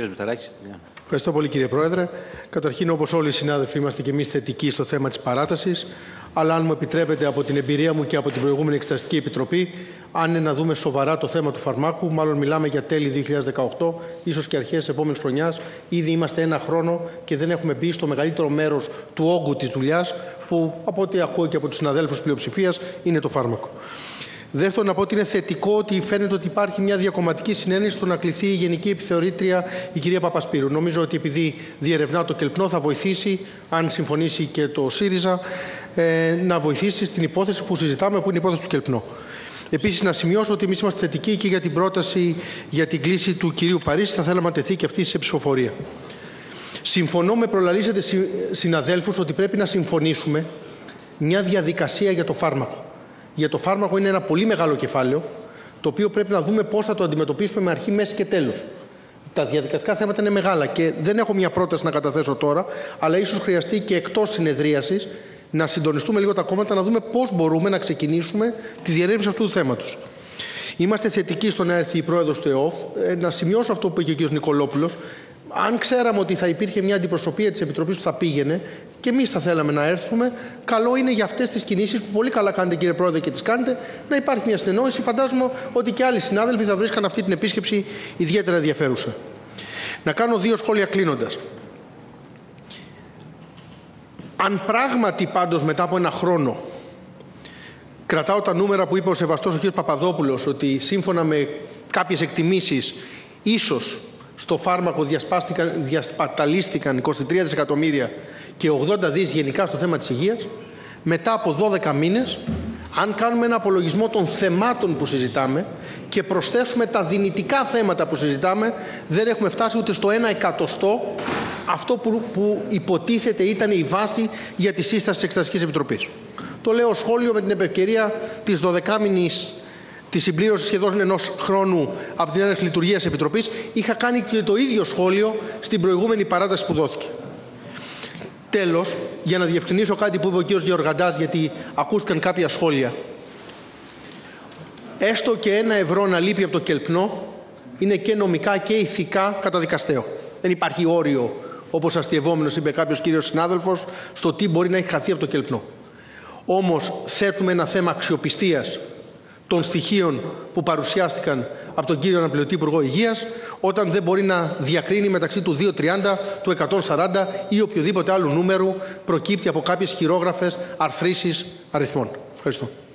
κύριος Μηταράκης. Ευχαριστώ πολύ, κύριε Πρόεδρε. Καταρχήν, όπως όλοι οι συνάδελφοι, είμαστε και εμείς θετικοί στο θέμα της παράτασης. Αλλά, αν μου επιτρέπετε, από την εμπειρία μου και από την προηγούμενη Εξεταστική Επιτροπή, αν είναι να δούμε σοβαρά το θέμα του φαρμάκου, μάλλον μιλάμε για τέλη 2018, ίσως και αρχές επόμενης χρονιάς. Ήδη είμαστε ένα χρόνο και δεν έχουμε μπει στο μεγαλύτερο μέρος του όγκου της δουλειάς, που από ό,τι ακούω και από τους συναδέλφους πλειοψηφίας, είναι το φάρμακο. Δεύτερον, να πω ότι είναι θετικό ότι φαίνεται ότι υπάρχει μια διακομματική συνένεση στο να κληθεί η Γενική Επιθεωρήτρια, η κυρία Παπασπύρου. Νομίζω ότι επειδή διερευνά το Κελπνό, θα βοηθήσει, αν συμφωνήσει και το ΣΥΡΙΖΑ, να βοηθήσει στην υπόθεση που συζητάμε, που είναι η υπόθεση του Κελπνό. Επίσης, να σημειώσω ότι εμείς είμαστε θετικοί και για την πρόταση για την κλίση του κυρίου Παρίσι. Θα θέλαμε να τεθεί και αυτή σε ψηφοφορία. Συμφωνώ με προλαλήσετε συναδέλφους ότι πρέπει να συμφωνήσουμε μια διαδικασία για το φάρμακο. Για το φάρμακο είναι ένα πολύ μεγάλο κεφάλαιο, το οποίο πρέπει να δούμε πώς θα το αντιμετωπίσουμε με αρχή, μέση και τέλος. Τα διαδικαστικά θέματα είναι μεγάλα και δεν έχω μια πρόταση να καταθέσω τώρα, αλλά ίσως χρειαστεί και εκτός συνεδρίασης να συντονιστούμε λίγο τα κόμματα, να δούμε πώς μπορούμε να ξεκινήσουμε τη διερεύνηση αυτού του θέματος. Είμαστε θετικοί στο να έρθει η πρόεδρος του ΕΟΦ. Να σημειώσω αυτό που είπε και ο κ. Νικολόπουλος. Αν ξέραμε ότι θα υπήρχε μια αντιπροσωπεία της Επιτροπής που θα πήγαινε και εμείς θα θέλαμε να έρθουμε, καλό είναι για αυτές τις κινήσεις που πολύ καλά κάνετε, κύριε Πρόεδρε, και τις κάνετε, να υπάρχει μια συνεννόηση. Φαντάζομαι ότι και άλλοι συνάδελφοι θα βρίσκαν αυτή την επίσκεψη ιδιαίτερα ενδιαφέρουσα. Να κάνω δύο σχόλια κλείνοντας. Αν πράγματι πάντως μετά από ένα χρόνο, κρατάω τα νούμερα που είπε ο σεβαστός ο κ. Παπαδόπουλος, ότι σύμφωνα με κάποιες εκτιμήσεις, ίσως στο φάρμακο διασπαταλίστηκαν 23 δισεκατομμύρια και 80 δις γενικά στο θέμα της υγείας, μετά από 12 μήνες, αν κάνουμε ένα απολογισμό των θεμάτων που συζητάμε και προσθέσουμε τα δυνητικά θέματα που συζητάμε, δεν έχουμε φτάσει ούτε στο 1/100 αυτό που υποτίθεται ήταν η βάση για τη σύσταση της Εξεταστικής Επιτροπής. Το λέω σχόλιο με την επευκαιρία της 12μηνης τη συμπλήρωση σχεδόν ενός χρόνου από την έναρξη λειτουργίας της Επιτροπής. Είχα κάνει και το ίδιο σχόλιο στην προηγούμενη παράταση που δόθηκε. Τέλος, για να διευκρινίσω κάτι που είπε ο κύριος Διοργαντάς, γιατί ακούστηκαν κάποια σχόλια. Έστω και €1 να λείπει από το Κελπνό είναι και νομικά και ηθικά καταδικαστέο. Δεν υπάρχει όριο, όπως αστειευόμενος είπε κάποιος κύριος συνάδελφος, στο τι μπορεί να έχει χαθεί από το Κελπνό. Όμως θέτουμε ένα θέμα αξιοπιστίας των στοιχείων που παρουσιάστηκαν από τον κύριο Αναπληρωτή Υπουργό Υγείας, όταν δεν μπορεί να διακρίνει μεταξύ του 2,30, του 140 ή οποιοδήποτε άλλου νούμερου προκύπτει από κάποιες χειρόγραφες αρθρήσεις αριθμών. Ευχαριστώ.